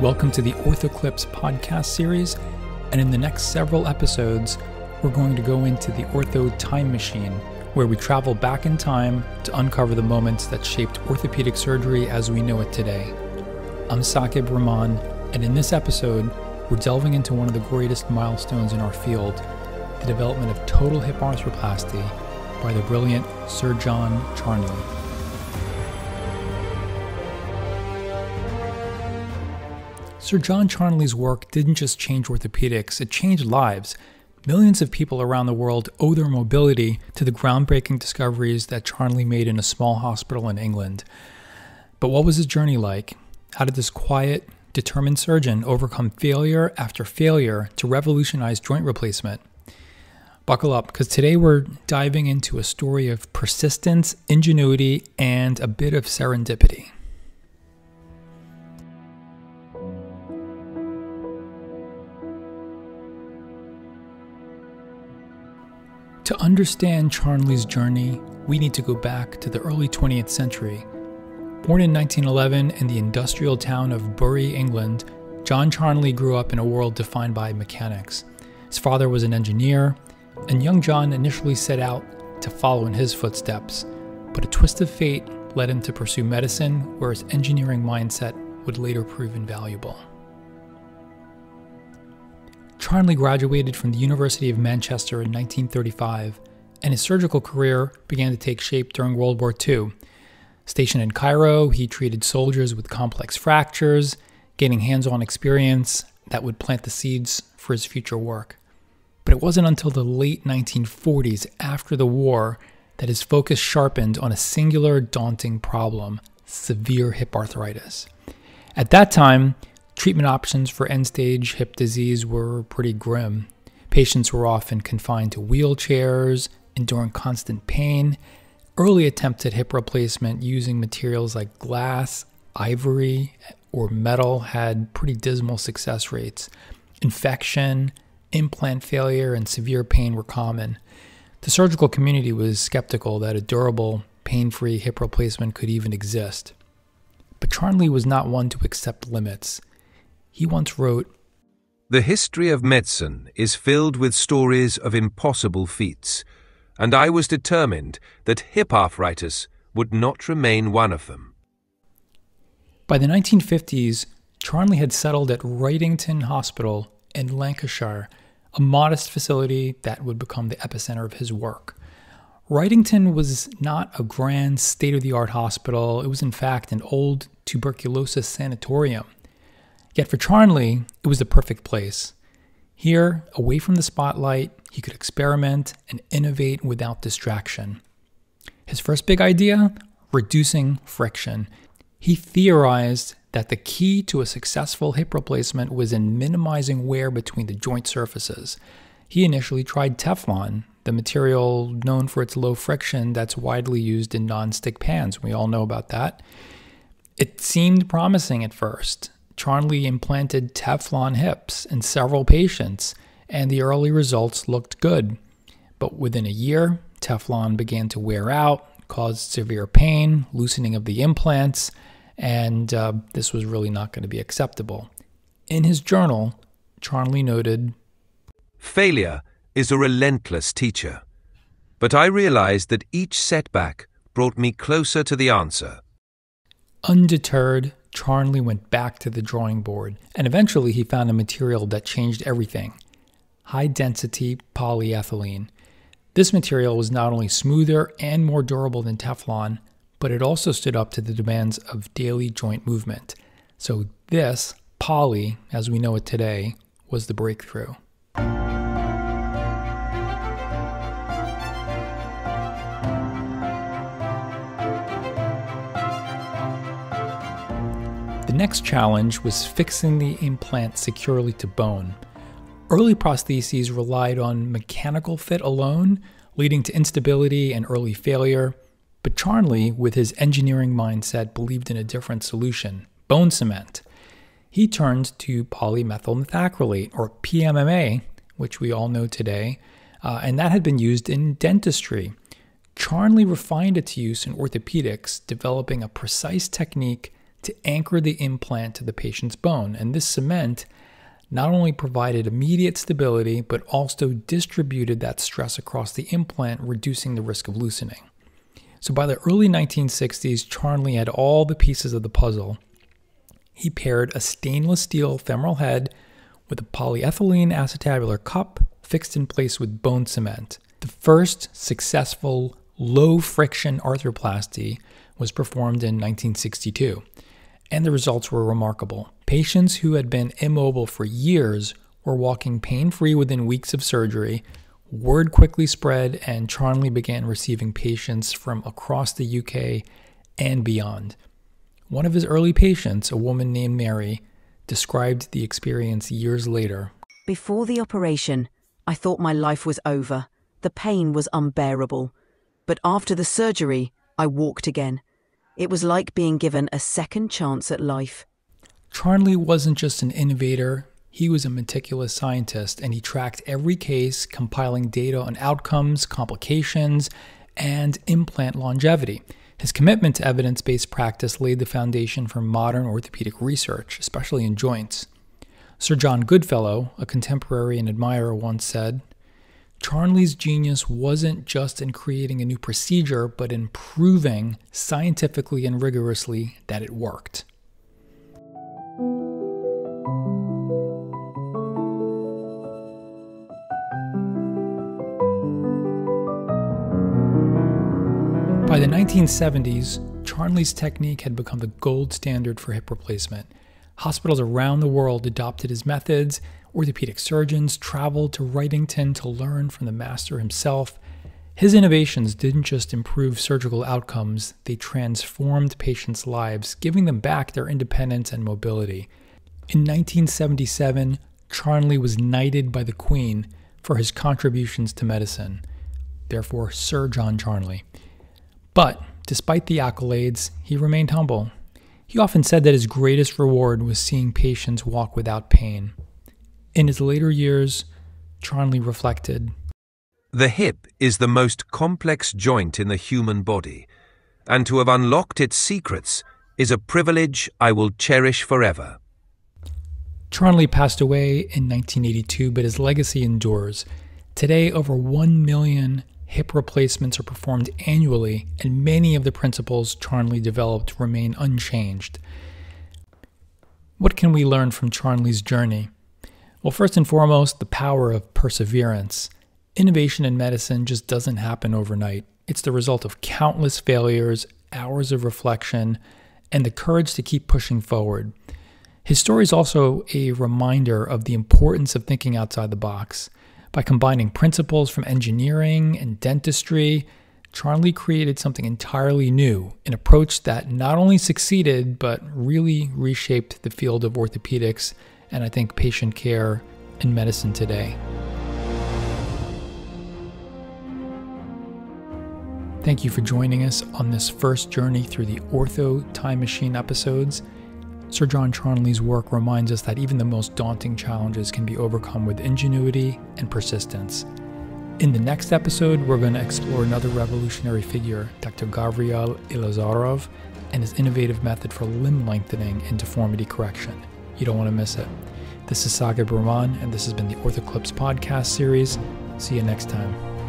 Welcome to the OrthoClips podcast series, and in the next several episodes, we're going to go into the Ortho Time Machine, where we travel back in time to uncover the moments that shaped orthopedic surgery as we know it today. I'm Saqib Rahman, and in this episode, we're delving into one of the greatest milestones in our field, the development of total hip arthroplasty by the brilliant Sir John Charnley. Sir John Charnley's work didn't just change orthopedics, it changed lives. Millions of people around the world owe their mobility to the groundbreaking discoveries that Charnley made in a small hospital in England. But what was his journey like? How did this quiet, determined surgeon overcome failure after failure to revolutionize joint replacement? Buckle up, because today we're diving into a story of persistence, ingenuity, and a bit of serendipity. To understand Charnley's journey, we need to go back to the early 20th century. Born in 1911 in the industrial town of Bury, England, John Charnley grew up in a world defined by mechanics. His father was an engineer, and young John initially set out to follow in his footsteps, but a twist of fate led him to pursue medicine, where his engineering mindset would later prove invaluable. Charnley graduated from the University of Manchester in 1935, and his surgical career began to take shape during World War II. Stationed in Cairo, he treated soldiers with complex fractures, gaining hands-on experience that would plant the seeds for his future work. But it wasn't until the late 1940s, after the war, that his focus sharpened on a singular, daunting problem: severe hip arthritis. At that time, treatment options for end-stage hip disease were pretty grim. Patients were often confined to wheelchairs, enduring constant pain. Early attempts at hip replacement using materials like glass, ivory, or metal had pretty dismal success rates. Infection, implant failure, and severe pain were common. The surgical community was skeptical that a durable, pain-free hip replacement could even exist. But Charnley was not one to accept limits. He once wrote, "The history of medicine is filled with stories of impossible feats, and I was determined that hip arthritis would not remain one of them." By the 1950s, Charnley had settled at Wrightington Hospital in Lancashire, a modest facility that would become the epicenter of his work. Wrightington was not a grand state-of-the-art hospital. It was in fact an old tuberculosis sanatorium. Yet for Charnley, it was the perfect place. Here, away from the spotlight, he could experiment and innovate without distraction. His first big idea? Reducing friction. He theorized that the key to a successful hip replacement was in minimizing wear between the joint surfaces. He initially tried Teflon, the material known for its low friction that's widely used in non-stick pans. We all know about that. It seemed promising at first. Charnley implanted Teflon hips in several patients, and the early results looked good. But within a year, Teflon began to wear out, caused severe pain, loosening of the implants, and this was really not going to be acceptable. In his journal, Charnley noted, "Failure is a relentless teacher, but I realized that each setback brought me closer to the answer." Undeterred, Charnley went back to the drawing board, and eventually he found a material that changed everything: high-density polyethylene. This material was not only smoother and more durable than Teflon, but it also stood up to the demands of daily joint movement. So this, poly, as we know it today, was the breakthrough. The next challenge was fixing the implant securely to bone. Early prostheses relied on mechanical fit alone, leading to instability and early failure. But Charnley, with his engineering mindset, believed in a different solution: bone cement. He turned to polymethylmethacrylate, or PMMA, which we all know today, and that had been used in dentistry. Charnley refined its use in orthopedics, developing a precise technique to anchor the implant to the patient's bone. And this cement not only provided immediate stability, but also distributed that stress across the implant, reducing the risk of loosening. So by the early 1960s, Charnley had all the pieces of the puzzle. He paired a stainless steel femoral head with a polyethylene acetabular cup fixed in place with bone cement. The first successful low-friction arthroplasty was performed in 1962, and the results were remarkable. Patients who had been immobile for years were walking pain-free within weeks of surgery. Word quickly spread, and Charnley began receiving patients from across the UK and beyond. One of his early patients, a woman named Mary, described the experience years later. Before the operation, I thought my life was over. The pain was unbearable. But after the surgery, I walked again. It was like being given a second chance at life. Charnley wasn't just an innovator. He was a meticulous scientist, and he tracked every case, compiling data on outcomes, complications, and implant longevity. His commitment to evidence-based practice laid the foundation for modern orthopedic research, especially in joints. Sir John Goodfellow, a contemporary and admirer, once said, "Charnley's genius wasn't just in creating a new procedure, but in proving scientifically and rigorously that it worked." By the 1970s, Charnley's technique had become the gold standard for hip replacement. Hospitals around the world adopted his methods. Orthopedic surgeons traveled to Wrightington to learn from the master himself. His innovations didn't just improve surgical outcomes, they transformed patients' lives, giving them back their independence and mobility. In 1977, Charnley was knighted by the Queen for his contributions to medicine, therefore Sir John Charnley. But despite the accolades, he remained humble. He often said that his greatest reward was seeing patients walk without pain. In his later years, Charnley reflected, "The hip is the most complex joint in the human body, and to have unlocked its secrets is a privilege I will cherish forever." Charnley passed away in 1982, but his legacy endures. Today, over 1 million hip replacements are performed annually, and many of the principles Charnley developed remain unchanged. What can we learn from Charnley's journey? Well, first and foremost, the power of perseverance. Innovation in medicine just doesn't happen overnight. It's the result of countless failures, hours of reflection, and the courage to keep pushing forward. His story is also a reminder of the importance of thinking outside the box. By combining principles from engineering and dentistry, Charnley created something entirely new, an approach that not only succeeded, but really reshaped the field of orthopedics and I think patient care in medicine today. Thank you for joining us on this first journey through the Ortho Time Machine episodes. Sir John Charnley's work reminds us that even the most daunting challenges can be overcome with ingenuity and persistence. In the next episode, we're going to explore another revolutionary figure, Dr. Gabriel Ilizarov, and his innovative method for limb lengthening and deformity correction. You don't want to miss it. This is Saqib Rahman, and this has been the OrthoClips podcast series. See you next time.